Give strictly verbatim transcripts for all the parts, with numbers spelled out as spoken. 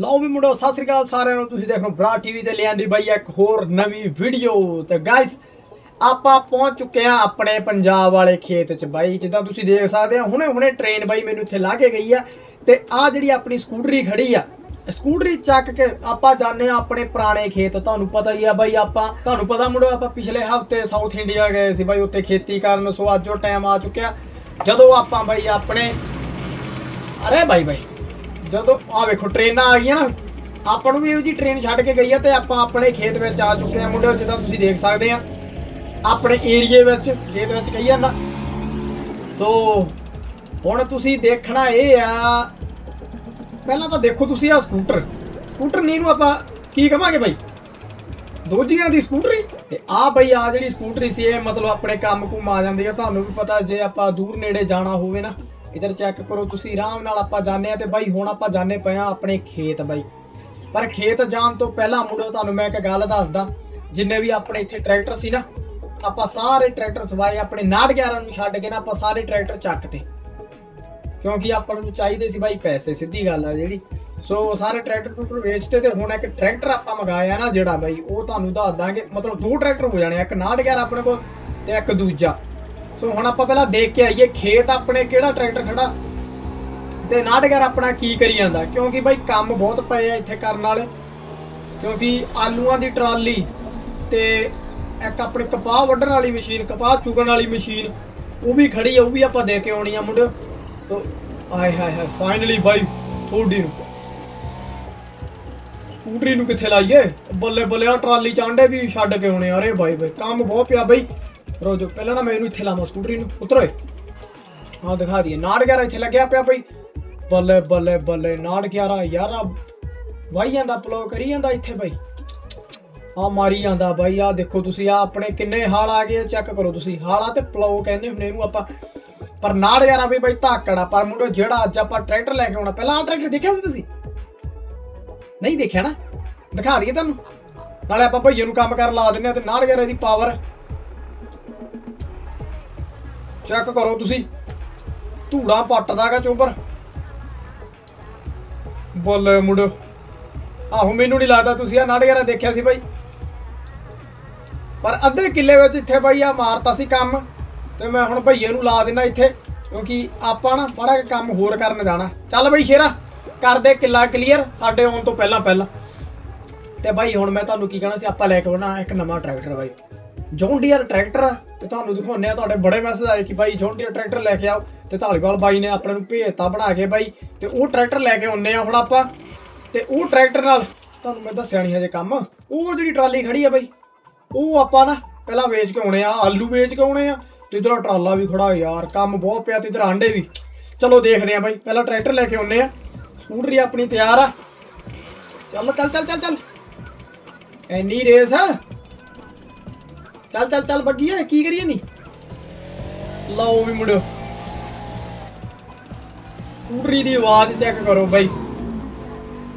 ਲਓ ਵੀ ਮੁੰਡਿਓ ਸਤਿ ਸ੍ਰੀ ਅਕਾਲ ਸਾਰਿਆਂ ਨੂੰ। ਤੁਸੀਂ ਦੇਖ ਰਹੇ ਹੋ ਬਰਾ ਟੀਵੀ ਤੇ ਲਿਆਂਦੀ ਬਾਈ ਇੱਕ ਹੋਰ ਨਵੀਂ ਵੀਡੀਓ। ਤੇ ਗਾਇਸ ਆਪਾਂ ਪਹੁੰਚ ਚੁੱਕੇ ਆ ਆਪਣੇ ਪੰਜਾਬ ਵਾਲੇ ਖੇਤ 'ਚ ਬਾਈ। ਜਿੱਦਾਂ ਤੁਸੀਂ ਦੇਖ ਸਕਦੇ ਆ ਹੁਣੇ ਹੁਣੇ ਟ੍ਰੇਨ ਬਾਈ ਮੈਨੂੰ ਇੱਥੇ ਲਾ ਕੇ ਗਈ ਆ। ਤੇ ਆਹ ਜਿਹੜੀ ਆਪਣੀ ਸਕੂਟਰੀ ਖੜੀ ਆ, ਸਕੂਟਰੀ ਚੱਕ ਕੇ ਆਪਾਂ ਜਾਂਦੇ ਆ ਆਪਣੇ ਪੁਰਾਣੇ ਖੇਤ। ਤੁਹਾਨੂੰ ਪਤਾ ਹੀ ਆ ਬਾਈ, ਆਪਾਂ ਤੁਹਾਨੂੰ ਪਤਾ ਮੁੰਡਿਓ ਆਪਾਂ ਪਿਛਲੇ ਹਫ਼ਤੇ ਸਾਊਥ ਇੰਡੀਆ ਗਏ ਸੀ ਬਾਈ, ਉੱਥੇ ਖੇਤੀ ਕਰਨ। ਸੋ ਅੱਜ ਉਹ ਟਾਈਮ ਆ ਚੁੱਕਿਆ ਜਦੋਂ ਆਪਾਂ ਬਾਈ ਆਪਣੇ ਅਰੇ ਬਾਈ ਬਾਈ ਜਦੋਂ ਆ ਵੇਖੋ ਟ੍ਰੇਨਾਂ ਆ ਗਈਆਂ ਨਾ, ਆਪਾਂ ਨੂੰ ਵੀ ਇਹੋ ਜਿਹੀ ਟ੍ਰੇਨ ਛੱਡ ਕੇ ਗਈ ਆ। ਤੇ ਆਪਾਂ ਆਪਣੇ ਖੇਤ ਵਿੱਚ ਆ ਚੁੱਕੇ ਆ ਮੁੰਡਿਓ। ਜਿੱਦਾਂ ਤੁਸੀਂ ਦੇਖ ਸਕਦੇ ਆ ਆਪਣੇ ਏਰੀਏ ਵਿੱਚ ਖੇਤ ਵਿੱਚ ਕਹੀ ਜਾਂਦਾ। ਸੋ ਹੁਣ ਤੁਸੀਂ ਦੇਖਣਾ ਇਹ ਆ, ਪਹਿਲਾਂ ਤਾਂ ਦੇਖੋ ਤੁਸੀਂ ਆ ਸਕੂਟਰ ਸਕੂਟਰ ਨਹੀਂ, ਨੂੰ ਆਪਾਂ ਕੀ ਕਵਾਂਗੇ ਬਾਈ, ਦੋਜੀਆਂ ਦੀ ਸਕੂਟਰੀ। ਤੇ ਆ ਬਈ ਆ ਜਿਹੜੀ ਸਕੂਟਰੀ ਸੀ ਇਹ ਮਤਲਬ ਆਪਣੇ ਕੰਮ ਕੁਮ ਆ ਜਾਂਦੀ ਆ। ਤੁਹਾਨੂੰ ਵੀ ਪਤਾ ਜੇ ਆਪਾਂ ਦੂਰ ਨੇੜੇ ਜਾਣਾ ਹੋਵੇ ਨਾ, इधर चेक करो तुसी आराम नाल आपां जाने आ। ते भाई हुण आपां जाने पे आ अपने खेत भाई। पर खेत जान तो पहला मुड़ो तुहानूं मैं इक गल दसदा, जिन्ने भी अपने इत्थे ट्रैक्टर सी ना, आपां सारे ट्रैक्टर सवाए अपने नाट ग्यारह नूं छड्ड के ना आपां सारे ट्रैक्टर चकते, क्योंकि आपां नूं चाहीदे सी भाई पैसे, सीधी गल आ जिहड़ी। सो सारे ट्रैक्टर टूटर वेचते। तो हुण इक ट्रैक्टर आपां मंगाया ना जिहड़ा भाई, वो तुहानूं दस दांगे। मतलब दो ट्रैक्टर हो जाने, इक नाट ग्यारह अपने कोल ते इक दूजा। सो so, हुण आपां पहला देख के आईए खेत अपने केड़ा ट्रैक्टर खड़ा ते नाटगार अपना की करी जांदा, क्योंकि भाई काम बहुत पए आ इत्थे करन वाले। क्योंकि आलूआं दी ट्राली ते एक अपने कपाह वड्ढण वाली मशीन, कपाह चुगण वाली मशीन वो भी खड़ी है, वो भी आपां दे के आउणी आ मुंडे। सो आए हाय हाय फाइनली भाई थोड़ी नूं स्कूटरी नूं कित्थे लाईए, बल्ले बल्ले आ ट्राली चांडे भी छड्ड के आउणे। अरे भाई भाई काम बहुत पिया भाई। रोजो पहला ना मैं इनू इत्थे लावां स्कूटरी नूं, उतरो हाँ दिखा दिए नाट ग्यारह इत्थे लग्या पिया भाई। बल्ले बल्ले बल्ले नाट ग्यारह यार वाही जांदा, पलो करी जांदा इत्थे भाई, आ मारी जांदा भाई। आ देखो तुसी आ अपने किन्ने हाल आ गए, चेक करो तुसी हाला ते पलो कहंदे हुंदे इनू आपां। पर नाट ग्यारह भी भाई धाकड़ा। पर मुंडो जिहड़ा अज आपां ट्रैक्टर लैके आउणा, पहला आ ट्रैक्टर देखिया सी तुसी? नहीं देखिया ना, दिखा दईए तुहानूं, नाले आपां भईए नूं काम कर ला दिंदे आ। ते नाट ग्यारह दी पावर चेक करो तुसी, धूड़ा पट्टदा गा चोबर। बोले मुंडो आहो मैनू नहीं लगता तुसी आ नाट ग्यारह देखिया सी भाई। पर अद्धे किले विच इत्थे भाई आ मारता सी काम। ते मैं हुण भईए नूं ला देना इत्थे, क्योंकि आपां ना बड़ा काम होर करन जाना। चल भाई शेरा कर दे किला क्लीयर साडे आउण तो पहला पहला। ते भाई हुण मैं तुहानूं की कहणा सी, आपां लैके आउणा इक नवां ट्रैक्टर भाई, जॉन डीयर ट्रैक्टर। तो तुहानूं दिखाउने आ, तुहाडे बड़े मैसेज आए कि भाई जॉन डीयर ट्रैक्टर लैके आओ। तो धालीवाल बाई ने अपने भेजता बना के भाई, तो वो ट्रैक्टर लैके आउने आ हुण आपां। ते वो ट्रैक्टर नाल तुहानूं मैं दस्सिया नहीं हजे काम, वो जिहड़ी ट्राली खड़ी है भाई वो आपां ना पहला वेच के आउने आ, आलू वेच के आउने आ। ते इधर ट्राला भी खड़ा यार, काम बहुत पिया। ते इधर आंडे भी, चलो देखदे आ भाई, पहला ट्रैक्टर लैके आउने आ। स्कूटरी अपनी तैयार आ, चल चल चल चल चल एनी रेस है, चल चल चल बगिए की करिए नी। लो भी मुड़ो स्कूटरी की आवाज चेक करो बई।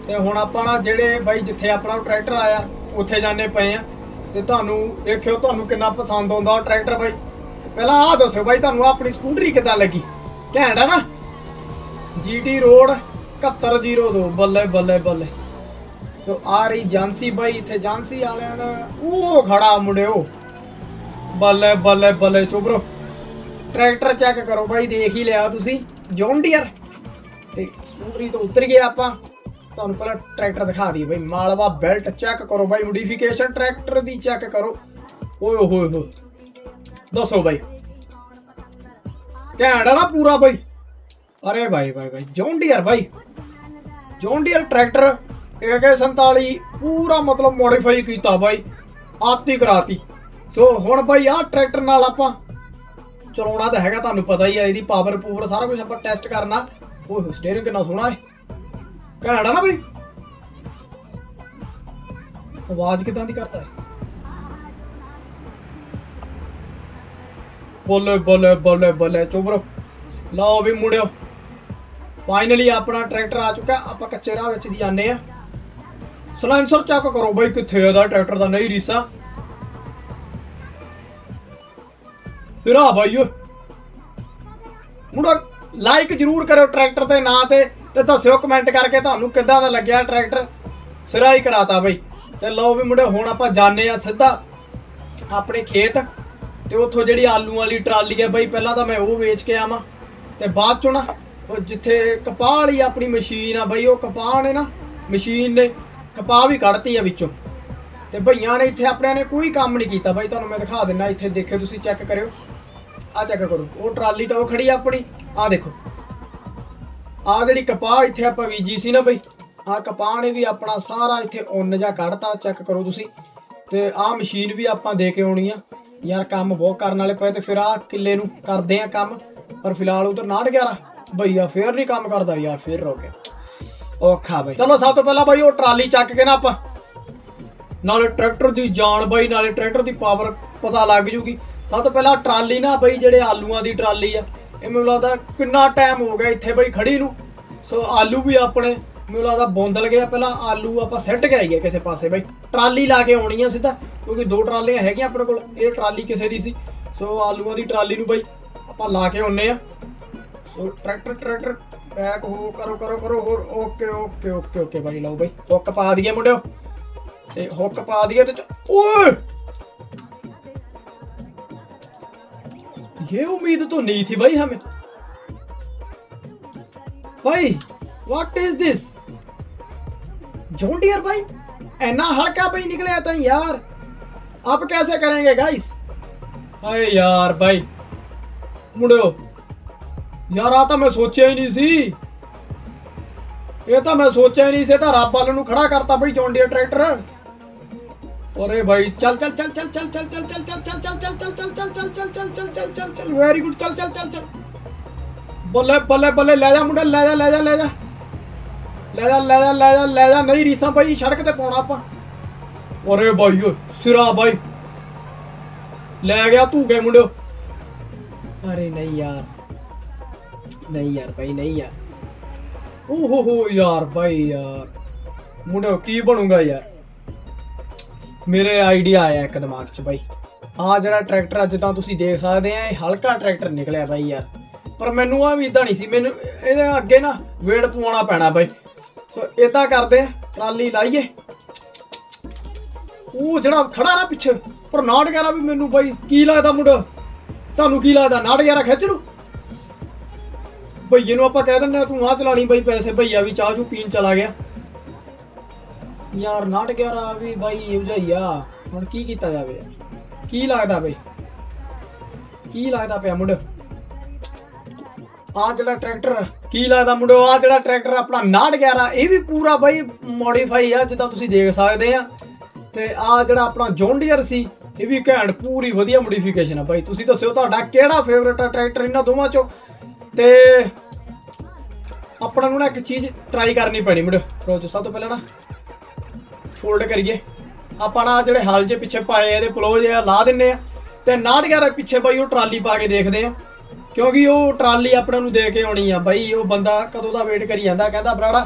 तो हुण आपां जिहड़े बई जिथे अपना ट्रैक्टर आया उत्थे जाने पे आ। तो तुहानूं देखियो तुहानूं कितना पसंद आउंदा ट्रैक्टर बई। पहला आ दस्सो बई तुहानूं अपनी स्कूटरी किद्दां लगी, घैंट है ना? जी टी रोड इकहत्तर जीरो दो। बल्ले बल्ले बल्ले। सो आ रही झांसी बई, इत्थे झांसी वालियां दा ओह खड़ा मुड़िओ। बल्ले बल्ले बल्ले चुबरो, ट्रैक्टर चेक करो भाई, देख ही लिया तुसी जॉन डीयर। ते स्कूटरी तो उतर गए आपां, तुहानूं पहला ट्रैक्टर दिखा दी भाई। मालवा बेल्ट चेक करो भाई, मोडिफिकेशन ट्रैक्टर दी चेक करो। ओए होए होए दसो भाई, घैंट ना पूरा भाई। अरे भाई भाई भाई जॉन डीयर भाई, जॉन डीयर ट्रैक्टर ए के संताली पूरा मतलब मोडिफाई किया भाई, आती कराती। सो हुण भाई आ ट्रैक्टर नाल आपां चलाउणा तां हैगा, तुहानूं पता ही है इहदी पावर पूवर सारा कुछ आपां टेस्ट करना। ओह स्टीयरिंग कितना सोहना है, घैंट ना भाई। आवाज़ किदां दी करदा है, बोले बोले बोले बोले चुबरो। लो भी मुड़िओ फाइनली अपना ट्रैक्टर आ चुका। आपां कच्चे राह विच दी जाने आ। सलैंसर चेक करो भाई कित्थे आ ट्रैक्टर दा, नहीं रीसा फिर भाई। मुंडो लाइक जरूर करो ट्रैक्टर ते ना ते तो दस्यो कमेंट करके तुहानू किद्दां दा लग्गिया ट्रैक्टर। सिरा ही कराता बई। तो लो भी मुड़े हुण आपां जाने आ सीधा अपने खेत ते उत्थों जिहड़ी आलू वाली ट्राली है बई पहलां तां मैं ओह वेच के आवां ते बाद चों ना जिथे कपाह वाली अपनी मशीन आ बई, ओह कपाह ने ना मशीन ने कपाह भी कढ़ती है विचों। तो भइयां ने इत्थे अपने ने कोई काम नहीं किया बई। तुहानू मैं दिखा दिंदा इत्थे, देखिओ तुसीं चैक करिओ, आ चैक करो वो ट्राली तो खड़ी अपनी। आ देखो आ जिहड़ी कपाह इत्थे आपां बीजी सी ना बई, आ कपाह ने भी अपना सारा इत्थे उन्न जा कढ़ता। चैक करो तुसीं। ते आ मशीन भी आपां दे के आउणी आ यार, काम बहुत करने वाले पे। तो फिर आ किले नूं करदे आ काम, पर फिलहाल उधर नाढ़ ग्यारह भईया फिर नहीं काम करता यार, फिर रो गया औखा बई। चलो सब तो पहला बई वो ट्राली चक के ना आपां नाले ट्रैक्टर की जान बई, नाले ट्रैक्टर की पावर पता लग जूगी। सब तो पहला ट्राली ना बई जे आलूआं की ट्राली है, ये मैनूं लगदा कितना टाइम हो गया इत्थे बई खड़ी नूं। सो आलू भी अपने मैनूं लगदा बौंदल गया, पहला आलू आपां सैट के आईए किसी पासे बई। ट्राली ला के आउणी है सीधा, क्योंकि दो ट्रालियां हैगियां अपने कोल, ये ट्राली किसी दी सी। सो आलूआं की ट्राली नूं बई आपां ला के आउणे आ। सो ट्रैक्टर ट्रैक्टर पैक हो करो करो करो होर। ओके ओके ओके ओके बई। लो बई हुक पा दईए मुंडिओ, ते हुक पा दईए ते ओए ये उम्मीद तो नहीं थी भाई हमें भाई। What is this John Deere भाई, ऐना हड़का भाई निकले था यार। आप कैसे करेंगे गाइस? अरे यार भाई मुड़ो यार, आता मैं सोचा ही नहीं सी, ये तो मैं सोचा ही नहीं सी। तो रब वाले नू खड़ा करता भाई जॉन डियर ट्रैक्टर। अरे भाई चल चल चल चल चल चल चल चल चल चल चल चल चल चल चल चल चल चल चल चल चल चल वेरी गुड चल चल चल चल। बल्ले बल्ले बल्ले ले जा मुंडा, ले जा ले जा ले जा ले जा ले जा ले जा ले जा। नहीं रीसा भाई सड़क ते पाउणा आपां। अरे भाई सिरा भाई ले गया तू गए मुंडो। अरे नहीं यार नहीं यार भाई नहीं यार। ओहो हो यार भाई यार मुंडो की बनूंगा यार। मेरे आइडिया आया एक दिमाग च बई। हाँ जरा ट्रैक्टर अज तो तुसीं देख सकते हैं, हल्का ट्रैक्टर निकलिया बई यार, पर मैनू आ उम्मीद नहीं सी। मैनू ये अगे ना वेट पवाना पैना बई। सो इदा करते हैं ट्राली लाइए, वो जरा खड़ा ना पिछे पर नाट ग्यारह भी मैनू बई की लगता मुंडा थानू की लगता नाट ग्यारह खिच लू भईए नूं। आपां कह दिंदे तूं आ चलाणी बई पैसे, भईया भी चाह चू पीन चला गया यार। नाट ग्यारह भी बई उजाइया हम की किया जाए, की लगता बई की लगता पे मुंडो आ जरा ट्रैक्टर की लगता मुंडो। आ जरा ट्रैक्टर अपना नाट ग्यारह ये भी पूरा बई मॉडिफाई है जिदा तुसीं देख सकते हैं। तो आ जरा अपना जॉन डियर सी ये भी घैंट पूरी वधिया मॉडिफिकेशन है बई। तुसीं दस्सो तुहाडा किहड़ा फेवरेट है ट्रैक्टर इन्हां दोवां चों। ते अपना नूं ना इक चीज़ ट्राई करनी पैनी मुंडो। रोजो सब तो पहले ना फोल्ड करिए अपना जो हल जे पिछे पाए ये पलो जे ला दें। तो नाट ग्यारह पिछे बई वो ट्राली पा के देखते हैं, क्योंकि वो ट्राली अपने दे के आनी है बई। वो बंदा कदों का वेट करी जाता, कहता बराड़ा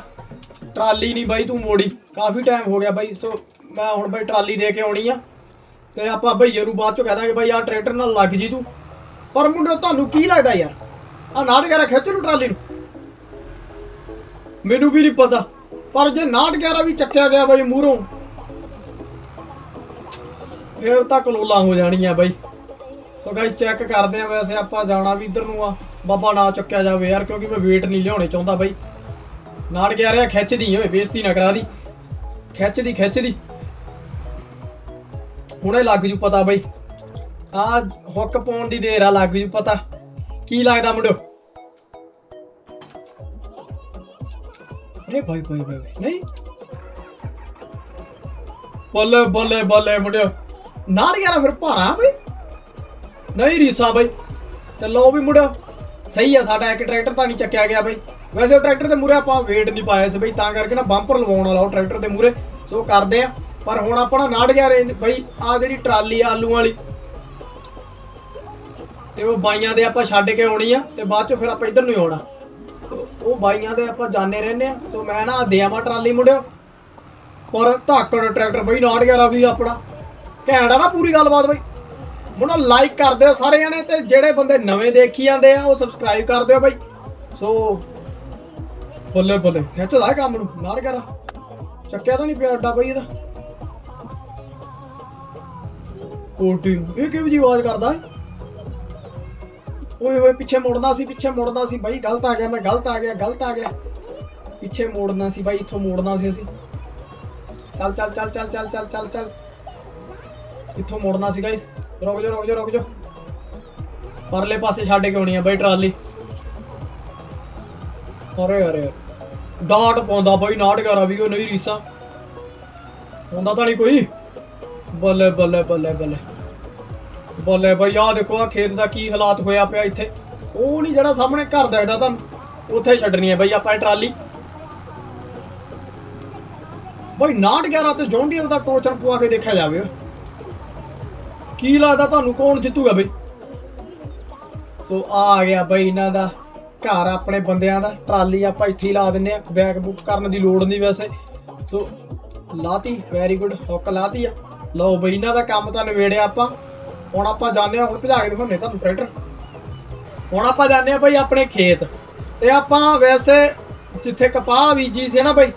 ट्राली नहीं बई तू मोड़ी, काफ़ी टाइम हो गया बई। सो मैं हुण बई ट्राली दे के आनी है। तो आप भईए नूं बाद चों कह देंगे बई आ ट्रैक्टर नाल लग जी तू। पर मुंडो तुहानूं की लगता यार आ नाट ग्यारह खिच लू ट्राली नूं? मैनूं भी नहीं पता, पर जो नाट ग्यारह भी चक्या गया बई मूहरों फिर तो कलोला हो जानी है बई। सो गाइस चैक करते हैं। वैसे आप जाना भी इधर नूं आ बाबा ना चुकया जाए यार, क्योंकि मैं वेट नहीं लियाने चाहता बई। नाट ग्यारह खिच दी ओए बेइज्जती ना करा दी, खिच दी खिच दी हुणे लग जू पता बई। आ हुक पाउण दी देर आ लग जू पता की लगदा मुंडो। अरे भाई भाई भाई, भाई नहीं बल्ले बल्ले बल्ले मुंडियो नाट ग्यारह फिर भारा बई नहीं रीसा बई। तो लो भी मुंडियो सही है साडा एक ट्रैक्टर तो नहीं चक्या गया बई। वैसे ट्रैक्टर के मूहरे आप वेट नहीं पाया से बई, तां करके ना बंपर लवाउण वाला वो ट्रैक्टर के मूहरे। सो करते हैं पर हुण अपना नाट ग्यारह बई। आ जिहड़ी ट्राली आलू वाली ते वो बाइयां दे आपां छड्ड के आउणी आ, ते बाद चों फिर आपां इधर नूं ही आउणा। वो बाइयां दे आपां जाने रहने हैं। सो मैं ना देआवां ट्राली मुंडियो, पर धाकड़ ट्रैक्टर बई नाट ग्यारह भी अपना घैंट आ ना। पूरी गलबात बई मुंडो लाइक कर दिओ सारे जणे, ते जिहड़े बंदे नवें देखी जांदे आ वो सबसक्राइब कर दिओ बई। सो ਬੱਲੇ ਬੱਲੇ ਖਿੱਚਦਾ ਹੈ ਕੰਮ ਨੂੰ ਨਾੜ ਕਰ ਚੱਕਿਆ ਤਾਂ ਨਹੀਂ ਪਿਆ ਅੱਡਾ ਬਈ ਇਹਦਾ ਕੋਟੀ ਇਹ ਕਿਹੋ ਜੀ ਆਵਾਜ਼ ਕਰਦਾ ਹੈ ਓਏ ਓਏ ਪਿੱਛੇ ਮੁੜਨਾ ਸੀ ਪਿੱਛੇ ਮੁੜਨਾ ਸੀ ਬਾਈ ਗਲਤ ਆ ਗਿਆ ਮੈਂ ਗਲਤ ਆ ਗਿਆ ਗਲਤ ਆ ਗਿਆ ਪਿੱਛੇ ਮੋੜਨਾ ਸੀ ਬਾਈ ਇੱਥੋਂ ਮੋੜਨਾ ਸੀ ਅਸੀਂ ਚੱਲ ਚੱਲ ਚੱਲ ਚੱਲ ਚੱਲ ਚੱਲ ਚੱਲ ਚੱਲ ਇੱਥੋਂ ਮੋੜਨਾ ਸੀ ਗਾਇਸ ਰੁਕ ਜਾ ਰੁਕ ਜਾ ਰੁਕ ਜਾ ਪਰਲੇ ਪਾਸੇ ਛੱਡ ਕੇ ਆਉਣੀ ਆ ਬਾਈ ਟਰਾਲੀ ਅਰੇ ਅਰੇ ਡਾਟ ਪਾਉਂਦਾ ਬਾਈ ਨਾਟ ਕਰਾ ਵੀ ਉਹ ਨਹੀਂ ਰੀਸਾ ਹੁੰਦਾ ਤਾਂ ਨਹੀਂ ਕੋਈ ਬੱਲੇ ਬੱਲੇ ਬੱਲੇ ਬੱਲੇ ਬੱਲੇ ਬਾਈ ਆਹ ਦੇਖੋ ਆ ਖੇਤ ਦਾ ਕੀ ਹਾਲਾਤ ਹੋਇਆ ਪਿਆ ਇੱਥੇ ਉਹ ਨਹੀਂ ਜਿਹੜਾ ਸਾਹਮਣੇ ਘਰ ਦਿਖਦਾ ਤੁਹਾਨੂੰ ਉੱਥੇ ਛੱਡਣੀ ਹੈ ਬਾਈ ਆਪਾਂ ਟਰਾਲੀ ਬਾਈ ਨਾਟ ਗਿਆਰਾਂ ਤੇ ਜੌਨ ਡੀਅਰ ਦਾ ਟੋਚਰ ਪਵਾ ਕੇ ਦੇਖਿਆ ਜਾਵੇ ਕੀ ਲੱਗਦਾ ਤੁਹਾਨੂੰ ਕੌਣ ਜਿੱਤੂਗਾ ਬਈ ਸੋ ਆ ਗਿਆ ਬਈ ਇਹਨਾਂ ਦਾ ਘਰ ਆਪਣੇ ਬੰਦਿਆਂ ਦਾ ਟਰਾਲੀ ਆਪਾਂ ਇੱਥੇ ਹੀ ਲਾ ਦਿੰਨੇ ਆ ਬੈਕ ਬੁੱਕ ਕਰਨ ਦੀ ਲੋੜ ਨਹੀਂ ਵੈਸੇ ਸੋ ਲਾਤੀ ਵੈਰੀ ਗੁੱਡ ਹੁੱਕ ਲਾਤੀ ਆ ਲਓ ਬਈ ਇਹਨਾਂ ਦਾ ਕੰਮ ਤਾਂ ਨਵੇੜਿਆ ਆਪਾਂ ਹੁਣ ਆਪਾਂ ਜਾਣੇ ਆ ਹੁਣ ਭਜਾ ਕੇ ਦਿਖਾਉਣੇ ਤੁਹਾਨੂੰ ਟਰੈਕਟਰ ਹੁਣ ਆਪਾਂ ਜਾਣੇ ਆ ਬਈ ਆਪਣੇ ਖੇਤ ਤੇ ਆਪਾਂ ਵੈਸੇ ਜਿੱਥੇ ਕਪਾਹ ਬੀਜੀ ਸੀ ਨਾ ਬਈ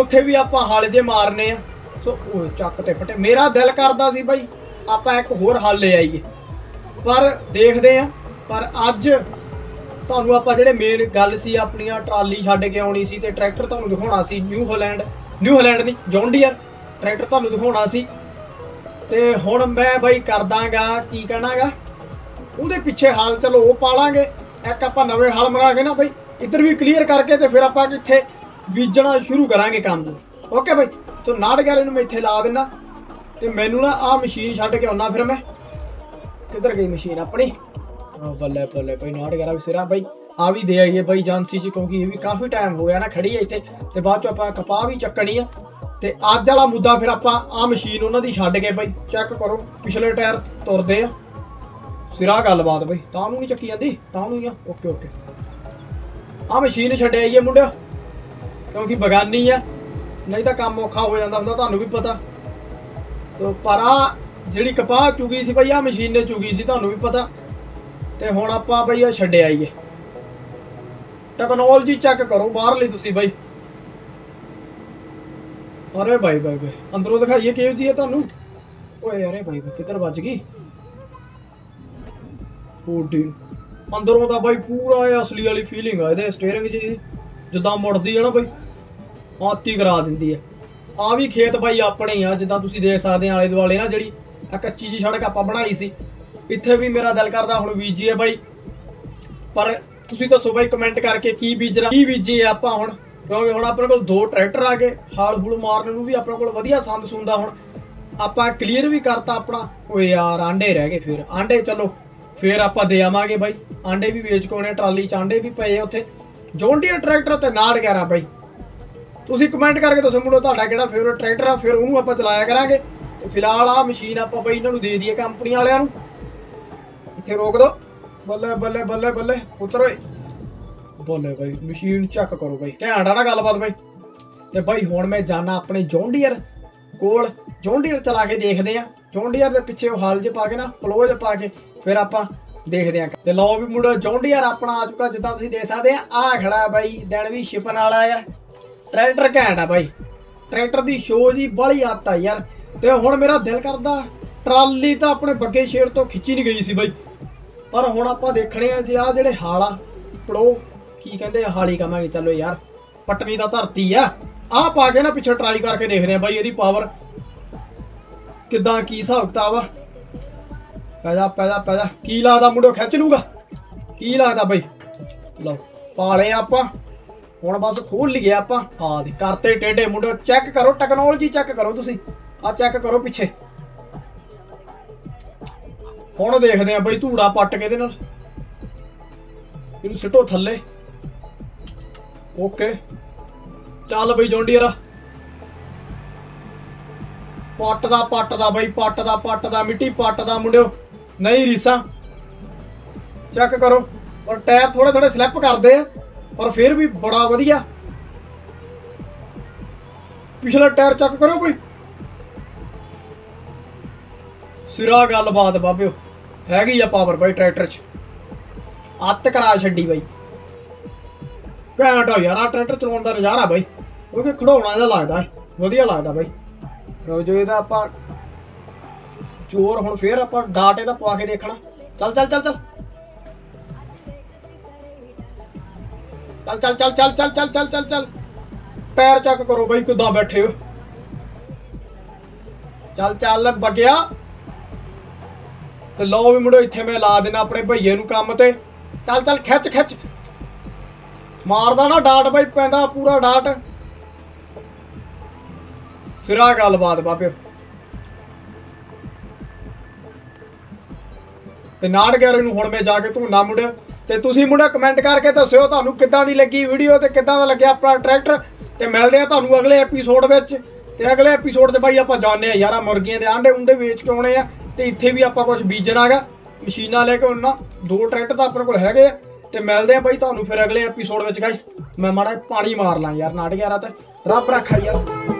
ਉੱਥੇ ਵੀ ਆਪਾਂ ਹਲ ਜੇ ਮਾਰਨੇ ਆ ਸੋ ਉਹ ਚੱਕ ਤੇ ਫਟੇ ਮੇਰਾ ਦਿਲ ਕਰਦਾ ਸੀ ਬਈ ਆਪਾਂ ਇੱਕ ਹੋਰ ਹਲ ਲੈ ਆਈਏ ਪਰ ਦੇਖਦੇ ਆ ਪਰ ਅੱਜ ਤੁਹਾਨੂੰ ਆਪਾਂ ਜਿਹੜੇ ਮੇਨ ਗੱਲ ਸੀ ਆਪਣੀਆਂ ਟਰਾਲੀ ਛੱਡ ਕੇ ਆਉਣੀ ਸੀ ਤੇ ਟਰੈਕਟਰ ਤੁਹਾਨੂੰ ਦਿਖਾਉਣਾ ਸੀ ਨਿਊ ਹੋਲੈਂਡ ਨਿਊ ਹੋਲੈਂਡ ਨਹੀਂ ਜੌਨ ਡੀਅਰ ਟਰੈਕਟਰ ਤੁਹਾਨੂੰ ਦਿਖਾਉਣਾ ਸੀ ਤੇ ਹੁਣ ਮੈਂ ਬਾਈ ਕਰ ਦਾਂਗਾ ਕੀ ਕਹਿਣਾਗਾ ਉਹਦੇ ਪਿੱਛੇ ਹਾਲ ਚਲੋ ਉਹ ਪਾ ਲਾਂਗੇ ਇੱਕ ਆਪਾਂ ਨਵੇਂ ਹਲ ਮਰਾ ਕੇ ਨਾ ਬਾਈ ਇੱਧਰ ਵੀ ਕਲੀਅਰ ਕਰਕੇ ਤੇ ਫਿਰ ਆਪਾਂ ਇੱਥੇ ਬੀਜਣਾ ਸ਼ੁਰੂ ਕਰਾਂਗੇ ਕੰਮ ਨੂੰ ਓਕੇ ਬਾਈ ਸੋ ਨਾੜ ਗੈਲੇ ਨੂੰ ਮੈਂ ਇੱਥੇ ਲਾ ਦਿੰਦਾ ਤੇ ਮੈਨੂੰ ਨਾ ਆਹ ਮਸ਼ੀਨ ਛੱਡ ਕੇ ਆਉਣਾ ਫਿਰ ਮੈਂ ਕਿੱਧਰ ਗਈ ਮਸ਼ੀਨ ਆਪਣੀ ਬੱਲੇ ਬੱਲੇ ਭਾਈ ਨਾੜ ਗੈਰਾ ਵੀ ਸਿਰਾ ਭਾਈ ਆ ਵੀ ਦੇ ਆਈਏ ਭਾਈ ਜਾਂਸੀ ਚ ਕਿਉਂਕਿ ਇਹ ਵੀ ਕਾਫੀ ਟਾਈਮ ਹੋ ਗਿਆ ਨਾ ਖੜੀ ਹੈ ਇੱਥੇ ਤੇ ਬਾਅਦ ਚ ਆਪਾਂ ਕਪਾਹ ਵੀ ਚੱਕਣੀ ਆ ਤੇ ਅੱਜ ਵਾਲਾ ਮੁੱਦਾ ਫਿਰ ਆਪਾਂ ਆਹ ਮਸ਼ੀਨ ਉਹਨਾਂ ਦੀ ਛੱਡ ਕੇ ਭਾਈ ਚੈੱਕ ਕਰੋ ਪਿਛਲੇ ਟਾਇਰ ਤੁਰਦੇ ਆ ਸਿਰਾ ਗੱਲਬਾਤ ਭਾਈ ਤਾਂ ਉਹਨੂੰ ਨਹੀਂ ਚੱਕੀ ਜਾਂਦੀ ਤਾਂ ਉਹਨੂੰ ਹੀ ਆ ਓਕੇ ਓਕੇ ਆਹ ਮਸ਼ੀਨ ਛੱਡ ਆਈਏ ਮੁੰਡਿਆ क्योंकि बगानी है नहीं तो काम औखा हो जाता होंगे तुम्हें भी पता सो पर जी कपाह चुगी सी भाई आ मशीन ने चुगी सी तुम्हें भी पता तो हुण आपां भाई आ छड्डे आईए टैक्नोलॉजी चैक करो बाहरली तुसीं भाई अरे भाई भाई भाई अंदरों दिखाइए किहो जी है तुहानूं ओए अरे भाई भाई किधर बच गई ओडी अंदरों दा भाई पूरा असली वाली फीलिंग आ इहदे स्टीयरिंग जी जिदा मुड़ती है ना बई आती करा दी है आ भी खेत भाई अपने ही आ जिदा तुसीं देख सकते आले दुआले ना जी कच्ची जी सड़क आपां बनाई सी इत्थे भी मेरा दिल करदा हुण बीजीए भाई पर तुसीं दसो भाई कमेंट करके की बीजना की बीजीए आपां हुण क्योंकि हुण अपने कोल दो ट्रैक्टर आ गए हाल हूल मारन नूं भी अपने कोल वधिया संद सुंदा हुण आपां क्लीयर भी करता अपना ओए यार आंडे रह गए फिर आंडे चलो फिर आपां दे आवांगे भाई आंडे भी वेच के आउणे ट्राली च आंडे भी पए उत्थे जॉन डीयर ट्रैक्टर तो नाड़ ग्यारह बई तुसीं कमेंट करके दसो मुड़ो तुहाडा किहड़ा फेवरेट ट्रैक्टर आ फिर उहनूं आपां चलाया करांगे ते फिलहाल आ मशीन आपां बई इन्हां नूं दे दईए कंपनी वालियां नूं इत्थे रोक दो बल्ले बल्ले बल्ले बल्ले उतरो बल्ले बई मशीन चेक करो बई ध्यान नाल गलबात बई ते बई हुण मैं जाना अपने जॉन डीयर कोल जॉन डीयर चला के देखदे आ जॉन डीयर दे पिछे ओह हाल जे पा के ना क्लोज पा के फिर आपां देखते हैं तो लो भी मुड़ जॉन डीयर अपना आ चुका जिदा तुसीं देख सकते हैं आ खड़ा बई दिन भी छिपन वाला है ट्रैक्टर घैंट है बई ट्रैक्टर की शो जी बड़ी हद आई यार तो हुण मेरा दिल करता ट्राली तो अपने बग्गे शेर तो खिंची नहीं गई सी बई पर हुण आपां देखणे आ जी आ जिहड़े हाल आ पड़ो की कहंदे हाली कहांगे चलो यार पटनी दा धरती आ आ पा के ना पिछे ट्राई करके देखते हैं बई इहदी पावर किद्दां की हिसाब किताब आ पैदा पैदा पैदा की लगता मुंडो खिंच लूगा की लगता बई लो पाले आप हूँ बस खोल लीए आप हाँ करते टेढ़े मुंडो चैक करो टैक्नोलॉजी चैक करो तुसी आ चैक करो पिछे हूँ देखते हैं बई धूड़ा पट्ट के इनू सिटो थले ओके चल बई जॉन डीयर पट्ट का पट्ट का बई पट्ट का पट्ट का मिट्टी पट्ट का मुंडो नहीं रीसा चेक करो और टायर थोड़े थोड़े स्लिप करते हैं पर फिर भी बड़ा वधिया पिछला टायर चेक करो भाई सिरा गलबात बाबे हैगी आ पावर भाई ट्रैक्टर च अत करा छी बई घैंट हो यार आ ट्रैक्टर चलाने का नज़ारा बई, क्योंकि खड़ोना इहदा लगदा है वधिया लगदा बई। लो जो इहदा आपां जोर हुण फिर आपां डाट इहदा पवा के देखणा। चल चल चल चल चल चल चल चल चल चल चल चल पैर चेक करो बई किद्दां बैठे हो। चल चल बगिया। तो लो भी मुड़ो इत्थे मैं ला देना अपने भईए नूं काम ते। चल चल खिच खिच मारदा ना डाट बई पैंदा पूरा डाट सिरा गलबात बापे। ते नाड़ गैरे नूं हुण मैं जाके तू ना मुड़े ते तुसीं मुड़े कमेंट करके दस्सिओ तुहानूं किद्दां दी लगी वीडियो ते किद्दां दा लग्गिया अपना ट्रैक्टर। ते मिलदे आ तुहानूं अगले एपीसोड विच। ते अगले एपीसोड ते भाई आपां जाणे आ यार मुर्गियां दे आंडे उंडे वेच के आउणे आ ते इत्थे भी आपां कुछ बीजना गा मशीनां लैके आउणा। दो ट्रैक्टर तां अपने कोल हैगे आ ते मिलदे आ भाई तुहानूं फिर अगले एपीसोड विच गाइस। मैं माड़ा पाणी मार ਲਾਂ यार नाटक यार रब रखा यार।